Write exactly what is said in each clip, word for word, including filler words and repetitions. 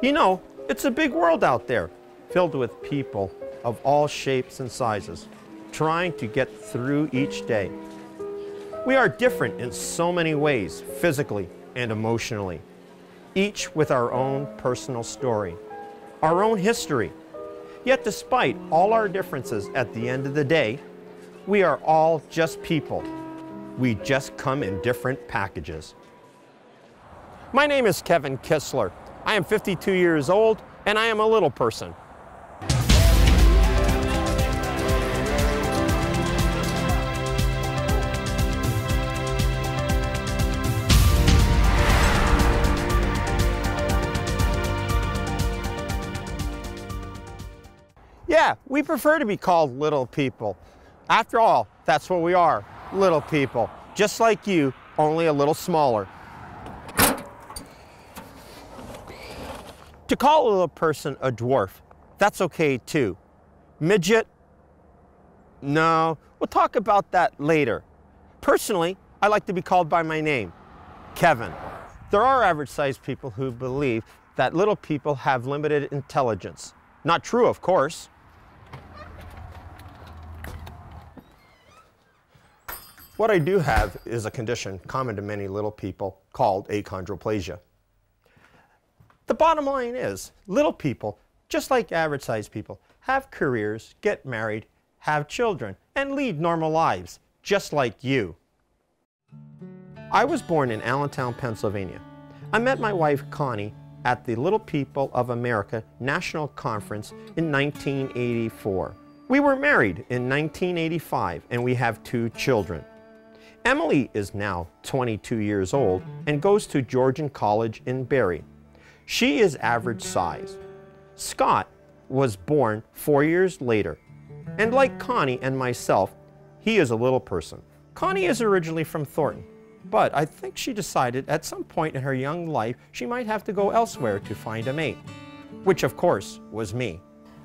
You know, it's a big world out there, filled with people of all shapes and sizes, trying to get through each day. We are different in so many ways, physically and emotionally, each with our own personal story, our own history. Yet despite all our differences, at the end of the day, we are all just people. We just come in different packages. My name is Kevin Kistler. I am fifty-two years old, and I am a little person. Yeah, we prefer to be called little people. After all, that's what we are, little people. Just like you, only a little smaller. To call a little person a dwarf, that's okay too. Midget? No, we'll talk about that later. Personally, I like to be called by my name, Kevin. There are average-sized people who believe that little people have limited intelligence. Not true, of course. What I do have is a condition common to many little people called achondroplasia. The bottom line is, little people, just like average-sized people, have careers, get married, have children, and lead normal lives, just like you. I was born in Allentown, Pennsylvania. I met my wife, Connie, at the Little People of America National Conference in nineteen eighty-four. We were married in nineteen eighty-five, and we have two children. Emily is now twenty-two years old and goes to Georgian College in Barrie. She is average size. Scott was born four years later, and like Connie and myself, he is a little person. Connie is originally from Thornton, but I think she decided at some point in her young life she might have to go elsewhere to find a mate, which of course was me.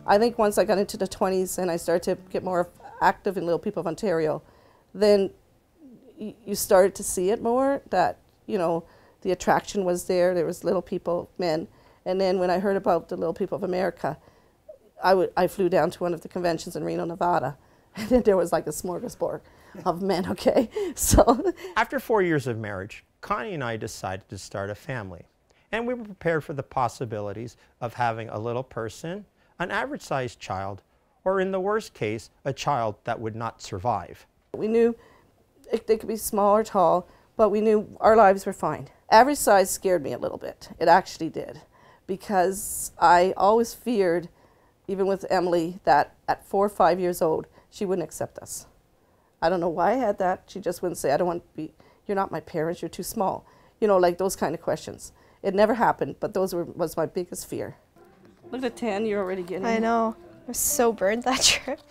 I think once I got into the twenties and I started to get more active in Little People of Ontario, then you started to see it more, that, you know, the attraction was there, there was little people, men. And then when I heard about the Little People of America, I, would, I flew down to one of the conventions in Reno, Nevada, and then there was like a smorgasbord of men, okay? So after four years of marriage, Connie and I decided to start a family. And we were prepared for the possibilities of having a little person, an average-sized child, or in the worst case, a child that would not survive. We knew it, they could be small or tall, but we knew our lives were fine. Average size scared me a little bit. It actually did, because I always feared, even with Emily, that at four or five years old, she wouldn't accept us. I don't know why I had that. She just wouldn't say, I don't want to be, you're not my parents, you're too small. You know, like those kind of questions. It never happened, but those were, was my biggest fear. Look at ten, you're already getting I know. I was so burned that trip.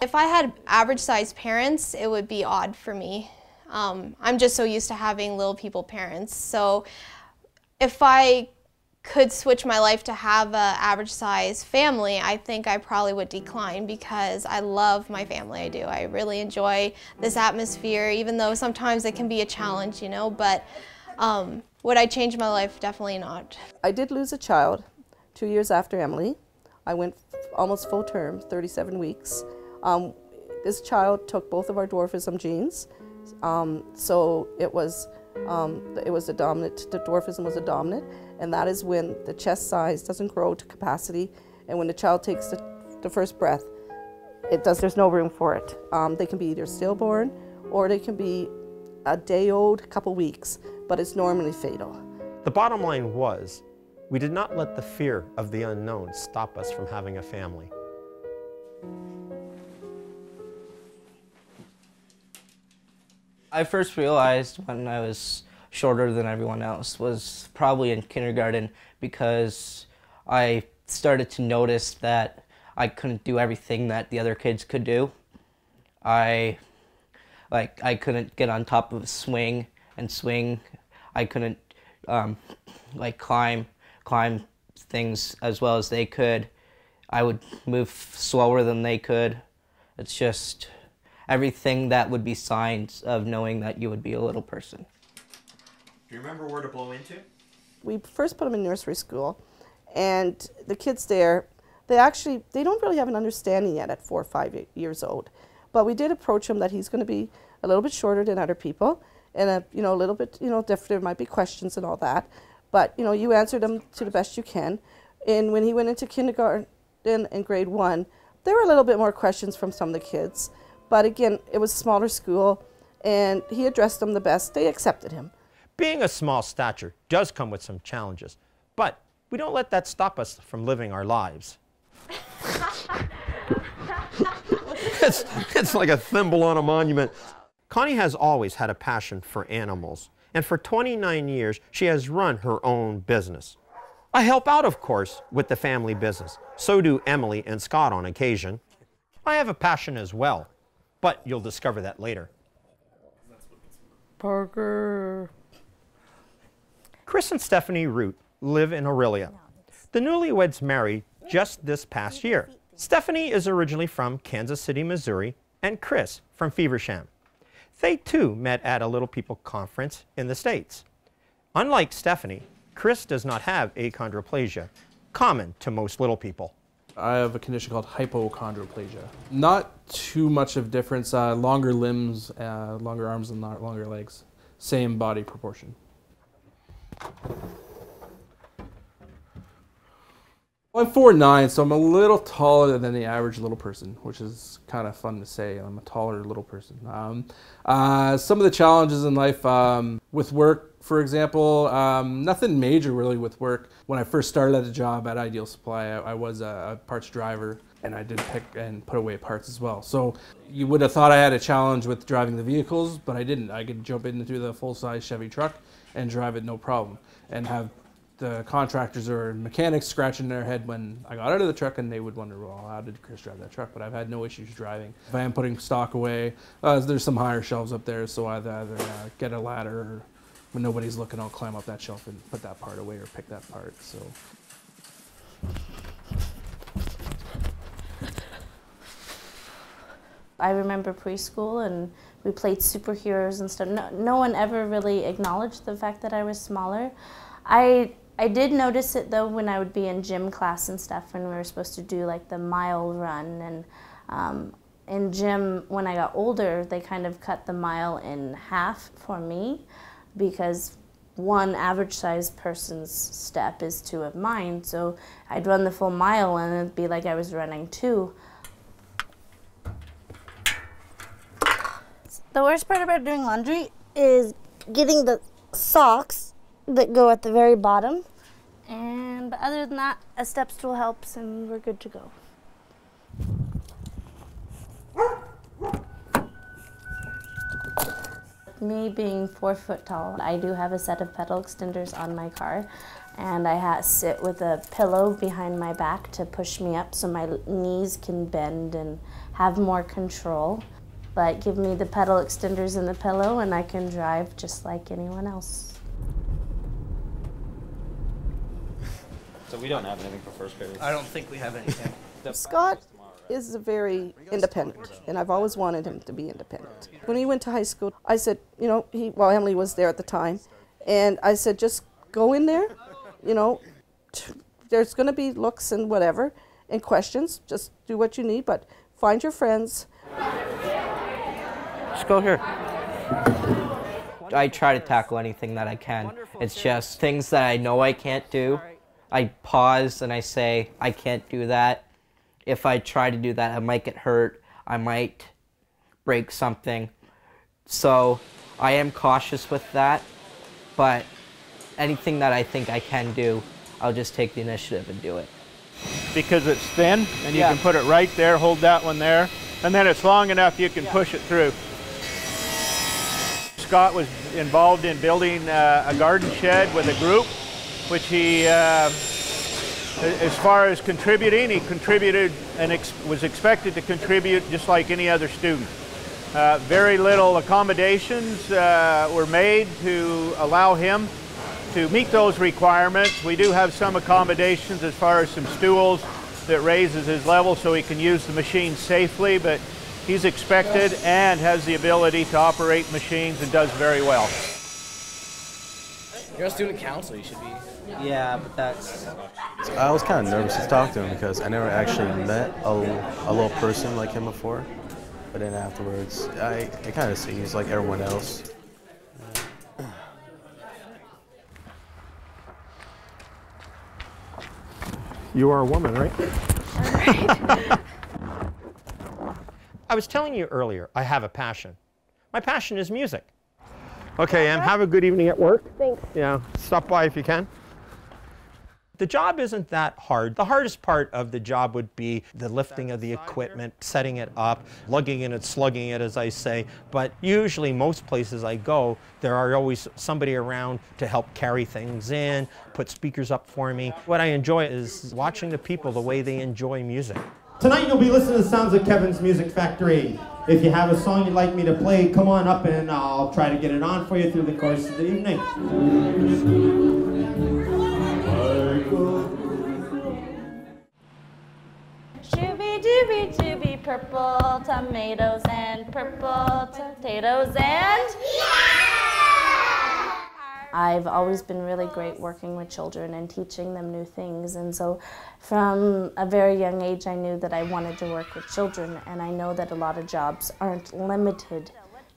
If I had average-sized parents, it would be odd for me. Um, I'm just so used to having little people parents. So if I could switch my life to have an average-sized family, I think I probably would decline, because I love my family, I do. I really enjoy this atmosphere, even though sometimes it can be a challenge, you know, but um, would I change my life? Definitely not. I did lose a child. Two years after Emily, I went almost full term, thirty-seven weeks. Um, this child took both of our dwarfism genes, um, so it was um, it was a dominant. The dwarfism was a dominant, and that is when the chest size doesn't grow to capacity, and when the child takes the, the first breath, it does. There's no room for it. Um, they can be either stillborn, or they can be a day old, couple weeks, but it's normally fatal. The bottom line was, we did not let the fear of the unknown stop us from having a family. I first realized when I was shorter than everyone else was probably in kindergarten, because I started to notice that I couldn't do everything that the other kids could do. I, like, I couldn't get on top of a swing and swing. I couldn't, um, like, climb. climb things as well as they could. I would move slower than they could. It's just everything that would be signs of knowing that you would be a little person. Do you remember where to blow into? We first put him in nursery school, and the kids there, they actually, they don't really have an understanding yet at four or five years old. But we did approach him that he's going to be a little bit shorter than other people, and a, you know, a little bit, you know, different, there might be questions and all that. But, you know, you answered them to the best you can. And when he went into kindergarten and grade one, there were a little bit more questions from some of the kids. But again, it was a smaller school, and he addressed them the best. They accepted him. Being a small stature does come with some challenges, but we don't let that stop us from living our lives. it's, it's like a thimble on a monument. Connie has always had a passion for animals, and for twenty-nine years, she has run her own business. I help out, of course, with the family business. So do Emily and Scott on occasion. I have a passion as well, but you'll discover that later. Burger. Chris and Stephanie Root live in Orillia. The newlyweds married just this past year. Stephanie is originally from Kansas City, Missouri, and Chris from Feversham. They too met at a Little People conference in the States. Unlike Stephanie, Chris does not have achondroplasia, common to most little people. I have a condition called hypochondroplasia. Not too much of difference, uh, longer limbs, uh, longer arms and longer legs. Same body proportion. Well, I'm four nine, so I'm a little taller than the average little person, which is kind of fun to say. I'm a taller little person. Um, uh, some of the challenges in life um, with work, for example, um, nothing major really with work. When I first started at a job at Ideal Supply, I, I was a, a parts driver, and I did pick and put away parts as well. So you would have thought I had a challenge with driving the vehicles, but I didn't. I could jump into the full-size Chevy truck and drive it no problem, and have the contractors or mechanics scratching their head when I got out of the truck, and they would wonder, well, how did Chris drive that truck? But I've had no issues driving. If I am putting stock away, uh, there's some higher shelves up there, so I either, either uh, get a ladder, or when nobody's looking, I'll climb up that shelf and put that part away or pick that part. So. I remember preschool, and we played superheroes and stuff. No, no one ever really acknowledged the fact that I was smaller. I I did notice it, though, when I would be in gym class and stuff, and we were supposed to do like the mile run. And um, in gym, when I got older, they kind of cut the mile in half for me, because one average-sized person's step is two of mine. So I'd run the full mile, and it'd be like I was running two. The worst part about doing laundry is getting the socks that go at the very bottom. And but other than that, a step stool helps, and we're good to go. Me being four foot tall, I do have a set of pedal extenders on my car, and I ha sit with a pillow behind my back to push me up so my knees can bend and have more control. But give me the pedal extenders and the pillow, and I can drive just like anyone else. So we don't have anything for first graders. I don't think we have anything. Scott is very independent, and I've always wanted him to be independent. When he went to high school, I said, you know, he, well, Emily was there at the time, and I said, just go in there, you know, there's going to be looks and whatever, and questions, just do what you need, but find your friends. Just go here. I try to tackle anything that I can. It's just things that I know I can't do. I pause and I say, I can't do that. If I try to do that, I might get hurt. I might break something. So I am cautious with that, but anything that I think I can do, I'll just take the initiative and do it. Because it's thin, and you yeah. can put it right there, hold that one there, and then it's long enough you can yeah. push it through. Scott was involved in building uh, a garden shed with a group, which he, uh, as far as contributing, he contributed and ex was expected to contribute just like any other student. Uh, very little accommodations uh, were made to allow him to meet those requirements. We do have some accommodations as far as some stools that raises his level so he can use the machine safely, but he's expected and has the ability to operate machines and does very well. You're a student council, you should be. Yeah, but that's... I was kind of nervous to talk to him because I never actually met a, a little person like him before. But then afterwards, I, it kind of seems like everyone else. You are a woman, right? Right. I was telling you earlier, I have a passion. My passion is music. Okay, Em, have a good evening at work. Thanks. Yeah, stop by if you can. The job isn't that hard. The hardest part of the job would be the lifting of the equipment, setting it up, lugging it and slugging it, as I say. But usually most places I go, there are always somebody around to help carry things in, put speakers up for me. What I enjoy is watching the people the way they enjoy music. Tonight you'll be listening to the sounds of Kevin's Music Factory. If you have a song you'd like me to play, come on up and I'll try to get it on for you through the course of the evening. Shooby dooby dooby, purple tomatoes and purple potatoes and yeah! I've always been really great working with children and teaching them new things, and so from a very young age I knew that I wanted to work with children, and I know that a lot of jobs aren't limited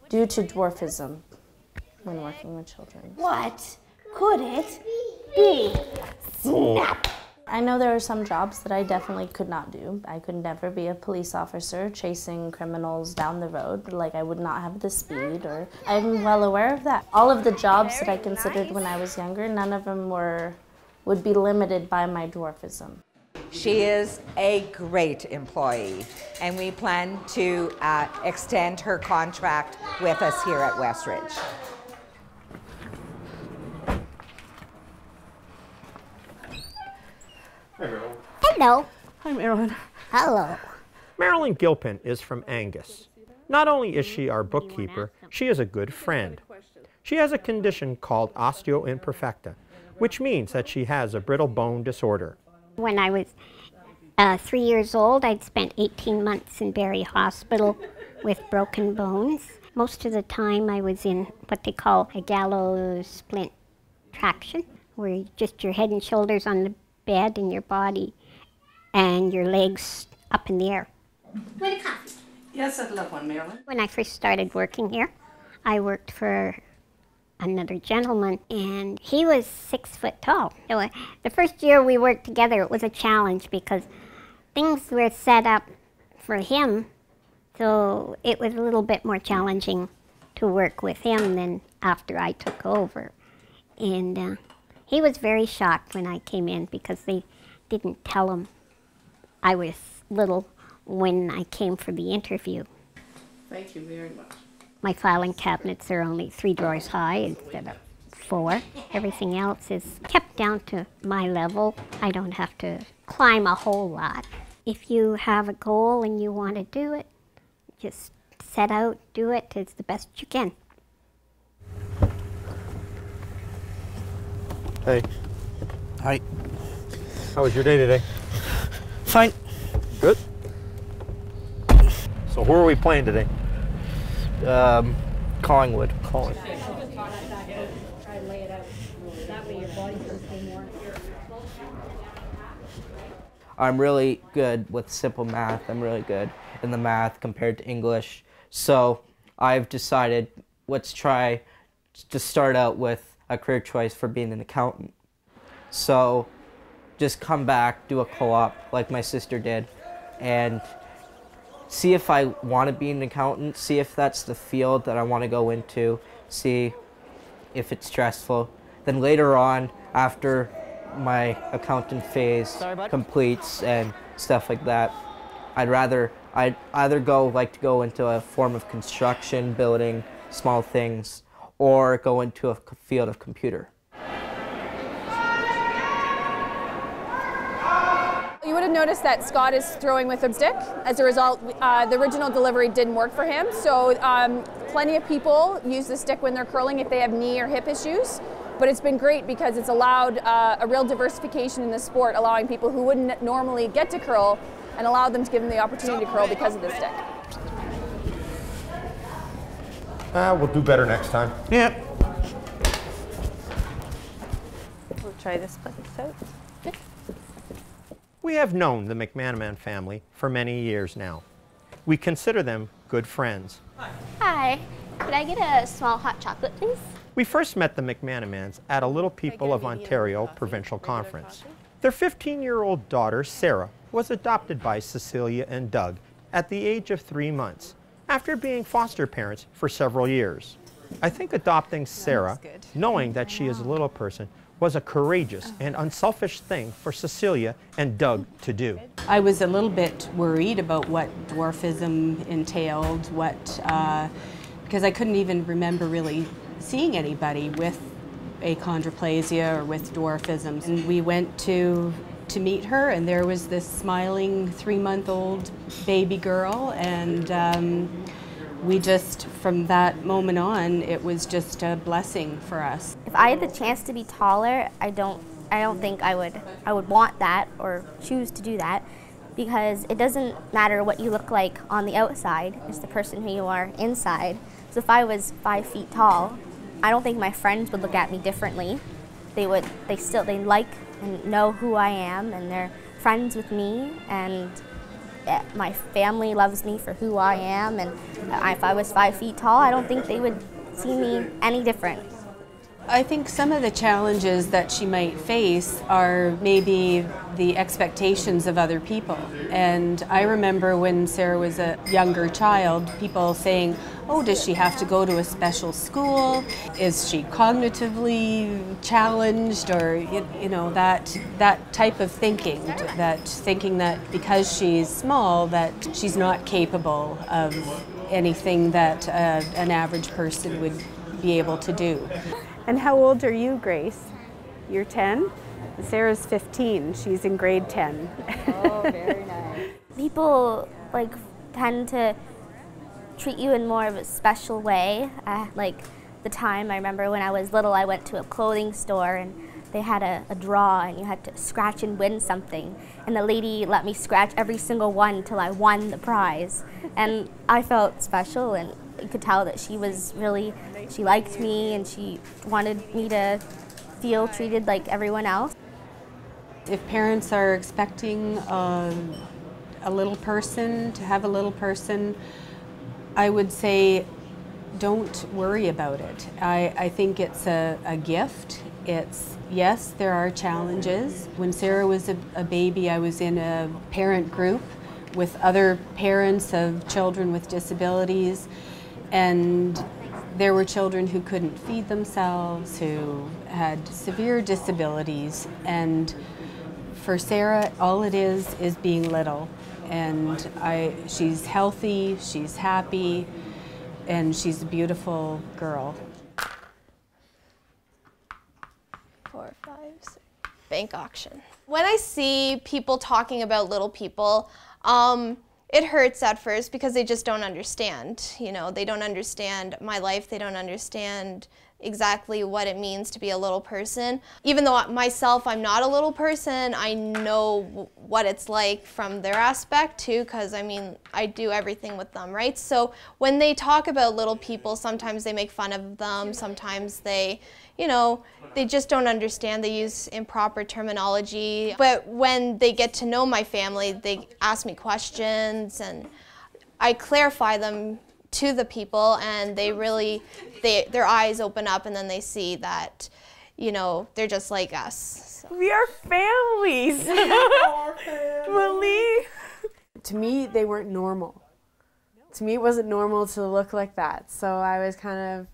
due to dwarfism when working with children. What could it be? Snap! I know there are some jobs that I definitely could not do. I could never be a police officer chasing criminals down the road. Like, I would not have the speed, or I'm well aware of that. All of the jobs that I considered when I was younger, none of them were, would be limited by my dwarfism. She is a great employee, and we plan to uh, extend her contract with us here at Westridge. Hello. Hello. Hi, Marilyn. Hello. Marilyn Gilpin is from Angus. Not only is she our bookkeeper, she is a good friend. She has a condition called osteo imperfecta, which means that she has a brittle bone disorder. When I was uh, three years old, I'd spent eighteen months in Barrie Hospital with broken bones. Most of the time I was in what they call a gallows splint traction, where you just your head and shoulders on the bed and your body and your legs up in the air. Would a coffee? Yes, I'd love one, Marilyn. When I first started working here, I worked for another gentleman, and he was six foot tall. So the first year we worked together, it was a challenge because things were set up for him, so it was a little bit more challenging to work with him than after I took over. And uh, he was very shocked when I came in because they didn't tell him I was little when I came for the interview. Thank you very much. My filing cabinets are only three drawers high instead of four. Everything else is kept down to my level. I don't have to climb a whole lot. If you have a goal and you want to do it, just set out, do it. It's the best you can. Hey. Hi. How was your day today? Fine. Good. So who are we playing today? Um, Collingwood. Collingwood. I'm really good with simple math. I'm really good in the math compared to English. So I've decided let's try to start out with a career choice for being an accountant. So just come back, do a co-op like my sister did, and see if I want to be an accountant, see if that's the field that I want to go into, see if it's stressful. Then later on, after my accountant phase Sorry, completes and stuff like that, I'd rather, I'd either go like to go into a form of construction, building small things, or go into a field of computer. You would have noticed that Scott is throwing with a stick. As a result, uh, the original delivery didn't work for him, so um, plenty of people use the stick when they're curling if they have knee or hip issues, but it's been great because it's allowed uh, a real diversification in the sport, allowing people who wouldn't normally get to curl and allow them to give them the opportunity to curl because of the stick. Uh, we'll do better next time. Yeah. try this place out. Okay. We have known the McManaman family for many years now. We consider them good friends. Hi. Hi. Could I get a small hot chocolate, please? We first met the McManamans at a Little People of Ontario provincial conference. Their fifteen-year-old daughter, Sarah, was adopted by Cecilia and Doug at the age of three months after being foster parents for several years. I think adopting Sarah, knowing that she is a little person, was a courageous and unselfish thing for Cecilia and Doug to do. I was a little bit worried about what dwarfism entailed, what, uh, because I couldn't even remember really seeing anybody with achondroplasia or with dwarfism. And we went to, to meet her, and there was this smiling three-month-old baby girl, and um, we just, from that moment on, it was just a blessing for us. If I had the chance to be taller, I don't, I don't think I would, I would want that or choose to do that, because it doesn't matter what you look like on the outside, it's the person who you are inside. So if I was five feet tall, I don't think my friends would look at me differently. They would, they still, they like and know who I am, and they're friends with me, and my family loves me for who I am, and if I was five feet tall, I don't think they would see me any different. I think some of the challenges that she might face are maybe the expectations of other people. And I remember when Sarah was a younger child, people saying, oh, does she have to go to a special school? Is she cognitively challenged? Or, you know, that, that type of thinking, that thinking that because she's small, that she's not capable of anything that uh, an average person would be able to do. And how old are you, Grace? You're ten? Sarah's fifteen. She's in grade ten. Oh, very nice. People like tend to treat you in more of a special way. Uh, like the time I remember when I was little, I went to a clothing store and they had a, a draw and you had to scratch and win something. And the lady let me scratch every single one till I won the prize. And I felt special, and you could tell that she was really, she liked me and she wanted me to feel treated like everyone else. If parents are expecting uh, a little person, to have a little person, I would say don't worry about it. I, I think it's a, a gift. It's, yes, there are challenges. When Sarah was a, a baby, I was in a parent group with other parents of children with disabilities, and there were children who couldn't feed themselves, who had severe disabilities, and for Sarah, all it is is being little. And I, she's healthy, she's happy, and she's a beautiful girl. Four, five, six. Bank auction. When I see people talking about little people, Um, it hurts at first because they just don't understand. You know, they don't understand my life, they don't understand exactly what it means to be a little person. Even though myself, I'm not a little person, I know what it's like from their aspect too, because I mean, I do everything with them, right? So when they talk about little people, sometimes they make fun of them, sometimes they, you know, they just don't understand, they use improper terminology. But when they get to know my family, they ask me questions and I clarify them to the people, and they really, they, their eyes open up, and then they see that, you know, they're just like us. So. We are families. We are families. To me, they weren't normal. To me, it wasn't normal to look like that, so I was kind of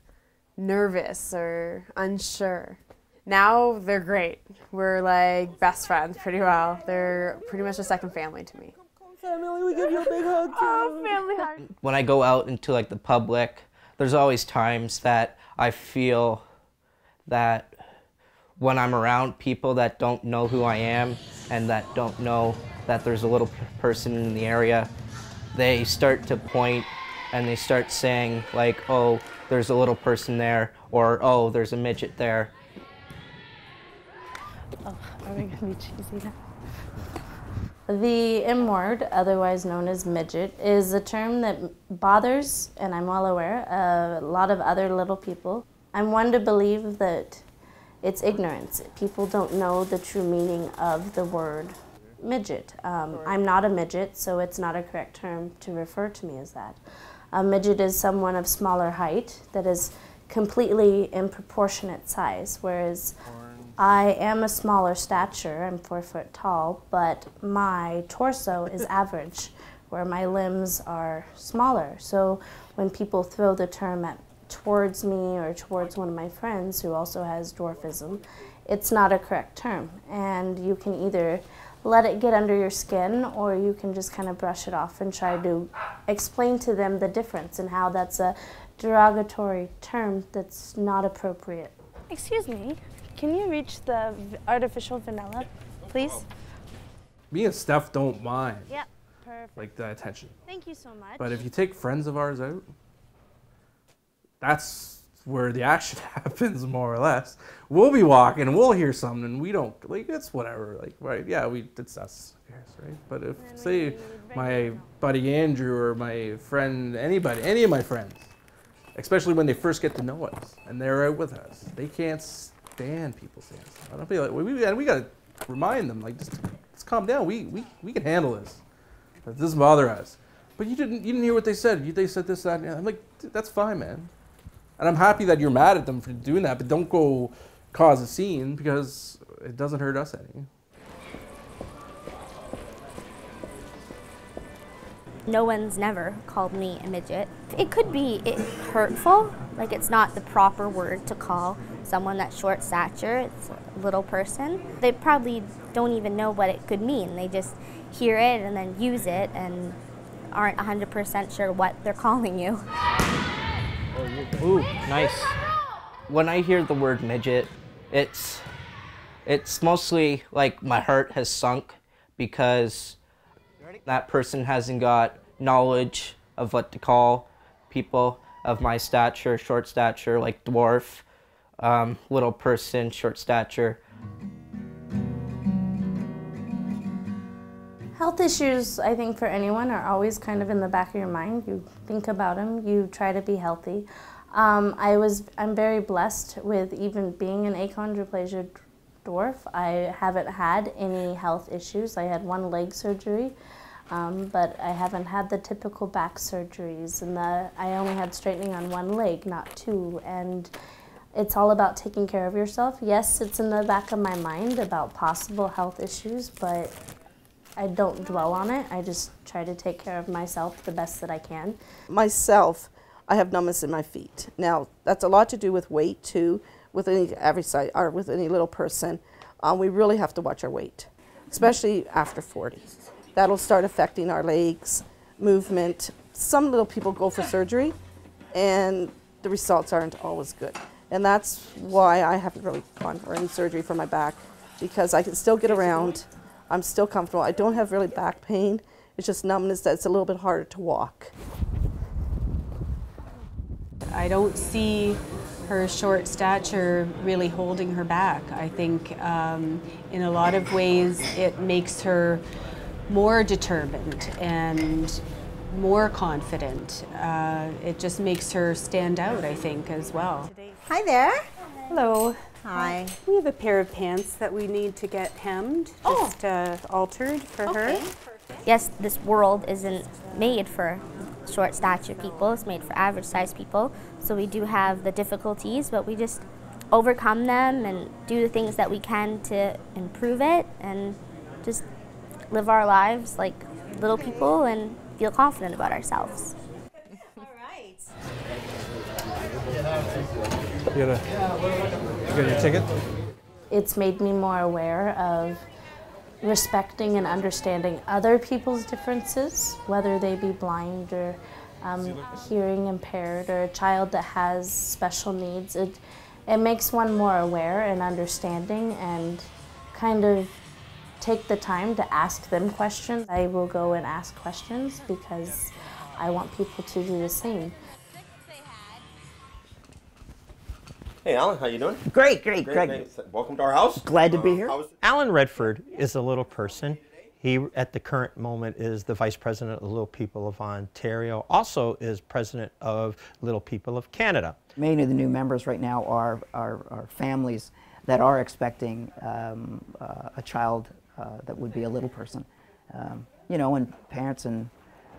nervous or unsure. Now they're great. We're like best friends pretty well. They're pretty much a second family to me. Family, we give you a big hug too. Oh, family hug. When I go out into like the public, there's always times that I feel that when I'm around people that don't know who I am and that don't know that there's a little person in the area, they start to point and they start saying like, oh, there's a little person there, or oh, there's a midget there. Oh, are we gonna be cheesy now? The M word, otherwise known as midget, is a term that bothers, and I'm well aware, a lot of other little people. I'm one to believe that It's ignorance. People don't know the true meaning of the word midget. Um, I'm not a midget, so it's not a correct term to refer to me as that. A midget is someone of smaller height that is completely in proportionate size, whereas I am a smaller stature, I'm four foot tall, but my torso is average, where my limbs are smaller. So when people throw the term at, towards me or towards one of my friends who also has dwarfism, it's not a correct term. And you can either let it get under your skin or you can just kind of brush it off and try to explain to them the difference and how that's a derogatory term that's not appropriate. Excuse me. Can you reach the artificial vanilla, please? Me and Steph don't mind. Yep, perfect. Like the attention. Thank you so much. But if you take friends of ours out, that's where the action happens, more or less. We'll be walking, we'll hear something, and we don't, like, it's whatever. Like, right, yeah, we, it's us, right? But if, say, my buddy Andrew or my friend, anybody, any of my friends, especially when they first get to know us and they're out with us, they can't stand people saying stuff. I don't feel like we, we and we gotta remind them, like, just let's calm down. We we we can handle this. It doesn't bother us. But you didn't you didn't hear what they said. You, they said this, that, and I'm like, that's fine, man. And I'm happy that you're mad at them for doing that, but don't go cause a scene because it doesn't hurt us any. No one's never called me a midget. It could be it hurtful. Like, it's not the proper word to call someone that's short stature, it's a little person. They probably don't even know what it could mean. They just hear it and then use it and aren't one hundred percent sure what they're calling you. Ooh, nice. When I hear the word midget, it's, it's mostly like my heart has sunk because that person hasn't got knowledge of what to call people of my stature, short stature, like dwarf, um, little person, short stature. Health issues, I think, for anyone are always kind of in the back of your mind. You think about them, you try to be healthy. Um, I was, I'm very blessed with even being an achondroplasia dwarf. I haven't had any health issues. I had one leg surgery. Um, but I haven't had the typical back surgeries, and the, I only had straightening on one leg, not two, and it's all about taking care of yourself. Yes, it's in the back of my mind about possible health issues, but I don't dwell on it. I just try to take care of myself the best that I can. Myself, I have numbness in my feet. Now, that's a lot to do with weight, too, with any, every size, or with any little person. Um, we really have to watch our weight, especially after forty. That'll start affecting our legs, movement. Some little people go for surgery and the results aren't always good. And that's why I haven't really gone for any surgery for my back, because I can still get around, I'm still comfortable. I don't have really back pain, it's just numbness that's a little bit harder to walk. I don't see her short stature really holding her back. I think um, in a lot of ways it makes her more determined and more confident. Uh, it just makes her stand out, I think, as well. Hi there. Hello. Hi. We have a pair of pants that we need to get hemmed, just oh. uh, altered for okay. her. Yes, this world isn't made for short stature people, it's made for average size people. So we do have the difficulties, but we just overcome them and do the things that we can to improve it and just live our lives like little people and feel confident about ourselves. All right. You got, a, you got your ticket? It's made me more aware of respecting and understanding other people's differences, whether they be blind or um, hearing impaired or a child that has special needs. It, it makes one more aware and understanding and kind of take the time to ask them questions. I will go and ask questions because I want people to do the same. Hey, Alan, how you doing? Great, great, great. great. Welcome to our house. Glad to be here. Uh, Alan Redford is a little person. He, at the current moment, is the Vice President of Little People of Ontario, also is President of Little People of Canada. Many of the new members right now are, are, are families that are expecting um, uh, a child uh, that would be a little person. Um, you know, and parents and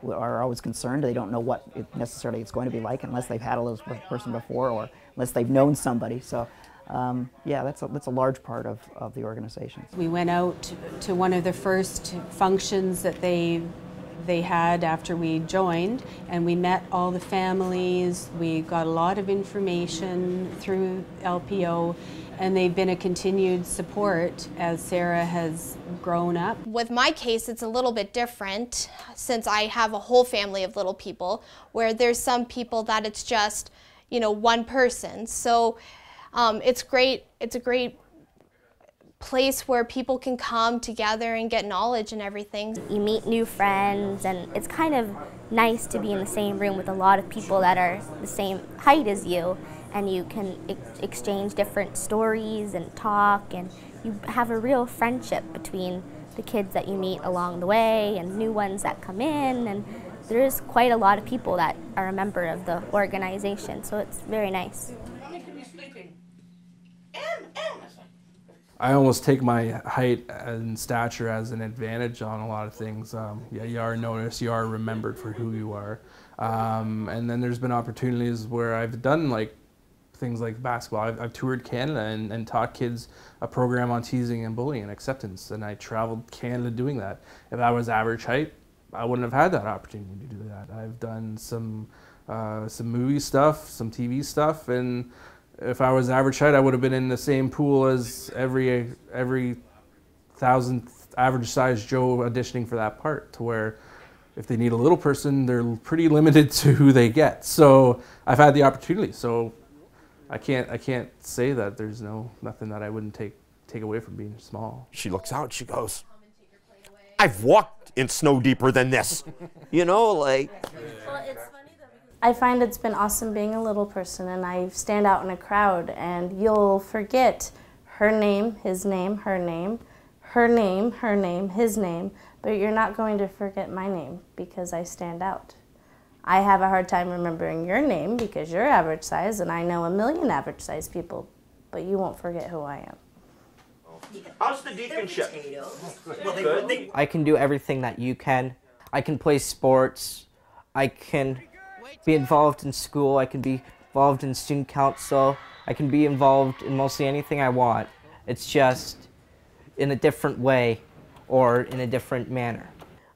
are always concerned. They don't know what it necessarily it's going to be like unless they've had a little person before or unless they've known somebody. So, um, yeah, that's a, that's a large part of, of the organization. We went out to one of the first functions that they they had after we joined, and we met all the families. We got a lot of information through L P O, and they've been a continued support as Sarah has grown up. With my case, it's a little bit different since I have a whole family of little people, where there's some people that it's just, you know, one person. So um, it's great, it's a great place where people can come together and get knowledge and everything. You meet new friends, and it's kind of nice to be in the same room with a lot of people that are the same height as you, and you can ex exchange different stories and talk, and you have a real friendship between the kids that you meet along the way and new ones that come in, and there is quite a lot of people that are a member of the organization, so it's very nice. I almost take my height and stature as an advantage on a lot of things. Um, yeah, you are noticed, you are remembered for who you are. Um, and then there's been opportunities where I've done like things like basketball. I've, I've toured Canada and, and taught kids a program on teasing and bullying and acceptance, and I traveled Canada doing that. If I was average height, I wouldn't have had that opportunity to do that. I've done some, uh, some movie stuff, some T V stuff, and if I was average height, I would have been in the same pool as every every thousandth average size Joe auditioning for that part, to where if they need a little person, they're pretty limited to who they get. So I've had the opportunity. So I can't I can't say that there's no nothing that I wouldn't take take away from being small. She looks out, she goes, I've walked in snow deeper than this. You know, like well, it's I find it's been awesome being a little person, and I stand out in a crowd, and you'll forget her name, his name, her name, her name, her name, his name, but you're not going to forget my name because I stand out. I have a hard time remembering your name because you're average size, and I know a million average size people, but you won't forget who I am. How's the deaconship? Good. I can do everything that you can. I can play sports. I can be involved in school, I can be involved in student council, I can be involved in mostly anything I want. It's just in a different way or in a different manner.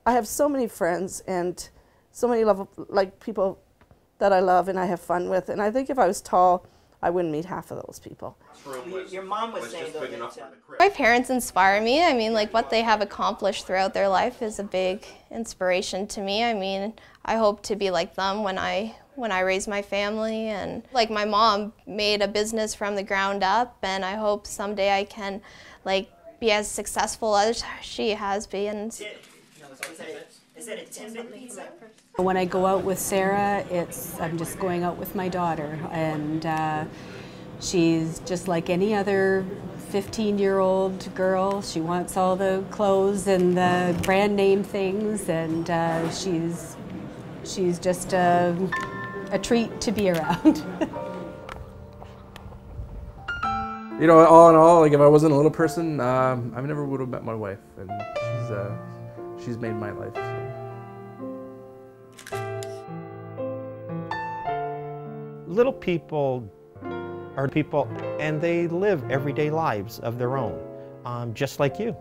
I have so many friends and so many love, like people that I love and I have fun with, and I think if I was tall, I wouldn't meet half of those people. Your mom was saying that. My parents inspire me. I mean, like what they have accomplished throughout their life is a big inspiration to me. I mean, I hope to be like them when I when I raise my family, and like my mom made a business from the ground up, and I hope someday I can like be as successful as she has been. Is that a ten minute When I go out with Sarah, it's I'm just going out with my daughter, and uh, she's just like any other fifteen year old girl. She wants all the clothes and the brand name things, and uh, she's she's just a, a treat to be around. You know, all in all, like if I wasn't a little person, um, I never would have met my wife, and she's uh, she's made my life. So. Little people are people, and they live everyday lives of their own, um, just like you.